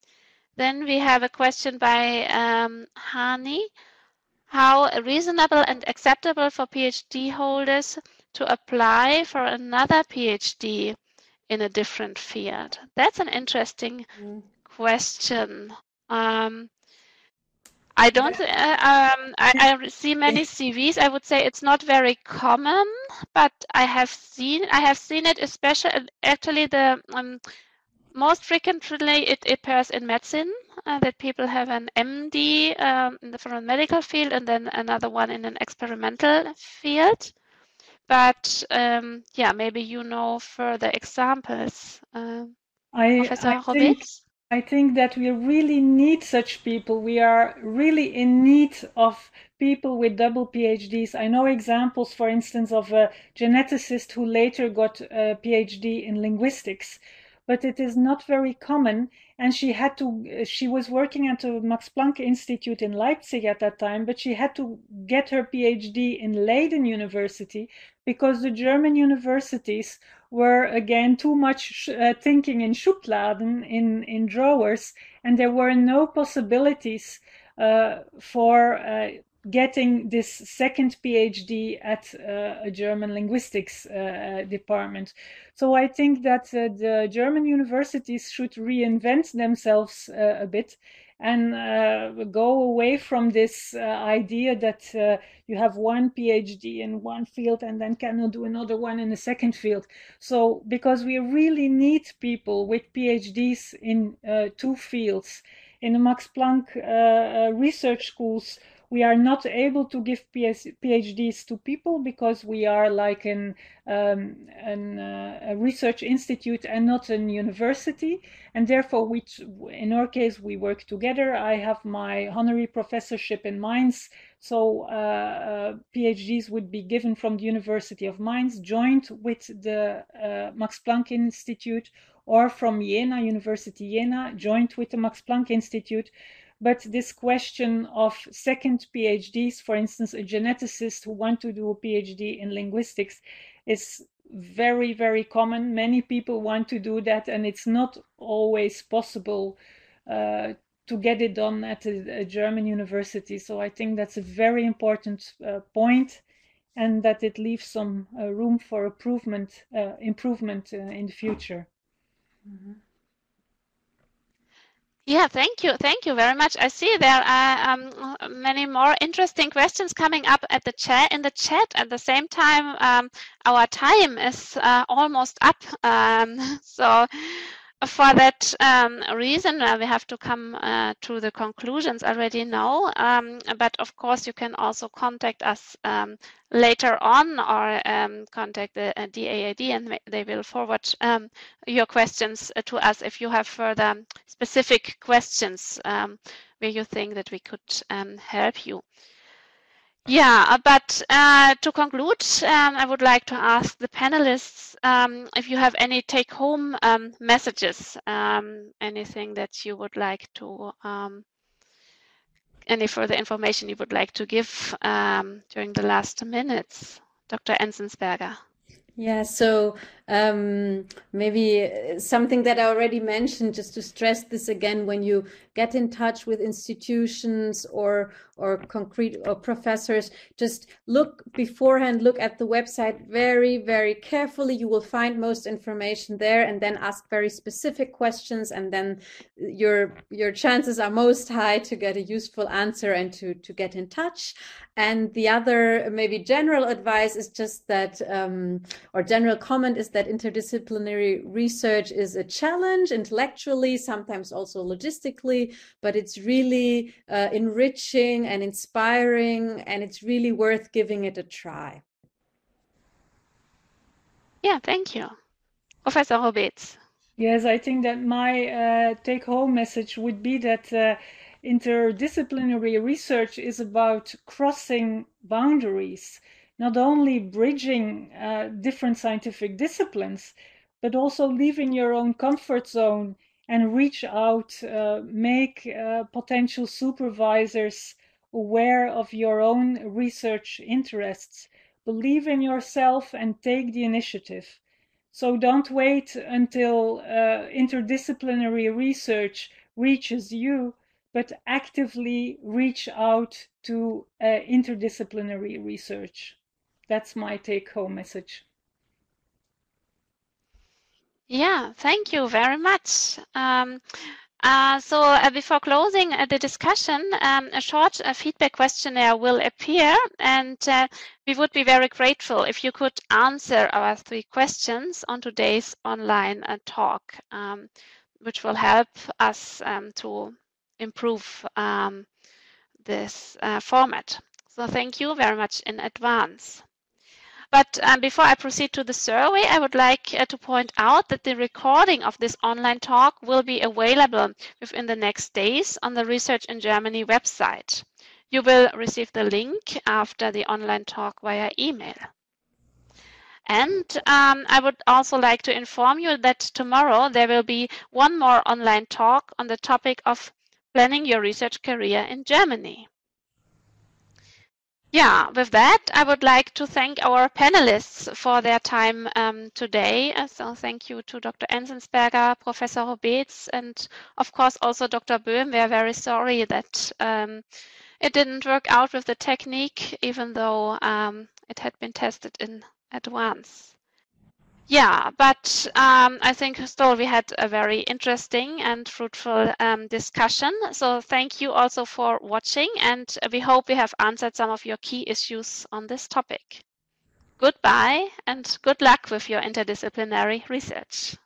Then we have a question by um, Hani. How reasonable and acceptable for PhD holders to apply for another PhD in a different field? That's an interesting mm. question. Um, I don't, uh, um, I, I see many C Vs. I would say it's not very common, but I have seen, I have seen it, especially actually the, um, most frequently, it appears in medicine uh, that people have an M D um, in the foreign medical field and then another one in an experimental field. But um, yeah, maybe you know further examples. Uh, I, Professor I, think, I think that we really need such people. We are really in need of people with double PhDs. I know examples, for instance, of a geneticist who later got a PhD in linguistics. But it is not very common, and she had to. She was working at the Max Planck Institute in Leipzig at that time, but she had to get her PhD in Leiden University because the German universities were again too much uh, thinking in Schubladen, in in drawers, and there were no possibilities uh, for uh, getting this second PhD at uh, a German linguistics uh, department. So I think that uh, the German universities should reinvent themselves uh, a bit and uh, go away from this uh, idea that uh, you have one PhD in one field and then cannot do another one in the second field. So because we really need people with PhDs in uh, two fields. In the Max Planck uh, research schools, we are not able to give PhDs to people because we are like an, um, an, uh, a research institute and not a university. And therefore, we in our case, we work together. I have my honorary professorship in Mainz. So uh, uh, PhDs would be given from the University of Mainz, joined with the uh, Max Planck Institute, or from Jena, University Jena, joined with the Max Planck Institute. But this question of second PhDs, for instance, a geneticist who wants to do a PhD in linguistics, is very, very common. Many people want to do that, and it's not always possible uh, to get it done at a, a German university. So I think that's a very important uh, point, and that it leaves some uh, room for improvement, uh, improvement uh, in the future. Mm-hmm. Yeah, thank you. Thank you very much. I see there are um, many more interesting questions coming up at the chat in the chat. At the same time, um, our time is uh, almost up. Um, so for that um, reason, uh, we have to come uh, to the conclusions already now. Um, but of course, you can also contact us um, later on, or um, contact the uh, D A A D, and they will forward um, your questions to us if you have further specific questions um, where you think that we could um, help you. Yeah, but uh, to conclude, um, I would like to ask the panelists um, if you have any take-home um, messages, um, anything that you would like to, um, any further information you would like to give um, during the last minutes. Doctor Enzensberger. Yeah, so um, maybe something that I already mentioned, just to stress this again, when you get in touch with institutions or or concrete or professors, just look beforehand, look at the website very, very carefully. You will find most information there, and then ask very specific questions, and then your your chances are most high to get a useful answer and to, to get in touch. And the other maybe general advice is just that, um, or general comment is that interdisciplinary research is a challenge intellectually, sometimes also logistically, but it's really uh, enriching and inspiring, and it's really worth giving it a try. Yeah, thank you. Professor Robbeets. Yes, I think that my uh, take-home message would be that uh, interdisciplinary research is about crossing boundaries, not only bridging uh, different scientific disciplines, but also leaving your own comfort zone and reach out, uh, make uh, potential supervisors aware of your own research interests. Believe in yourself and take the initiative. So don't wait until uh, interdisciplinary research reaches you, but actively reach out to uh, interdisciplinary research. That's my take-home message. Yeah, thank you very much. Um, Uh, so uh, before closing uh, the discussion, um, a short uh, feedback questionnaire will appear, and uh, we would be very grateful if you could answer our three questions on today's online uh, talk, um, which will help us um, to improve um, this uh, format. So thank you very much in advance. But um, before I proceed to the survey, I would like uh, to point out that the recording of this online talk will be available within the next days on the Research in Germany website. You will receive the link after the online talk via email. And um, I would also like to inform you that tomorrow there will be one more online talk on the topic of planning your research career in Germany. Yeah, with that, I would like to thank our panelists for their time um, today. So thank you to Doctor Enzensberger, Professor Robbeets, and of course also Doctor Böhm. We are very sorry that um, it didn't work out with the technique, even though um, it had been tested in advance. Yeah, but um, I think still we had a very interesting and fruitful um, discussion. So thank you also for watching, and we hope we have answered some of your key issues on this topic. Goodbye and good luck with your interdisciplinary research.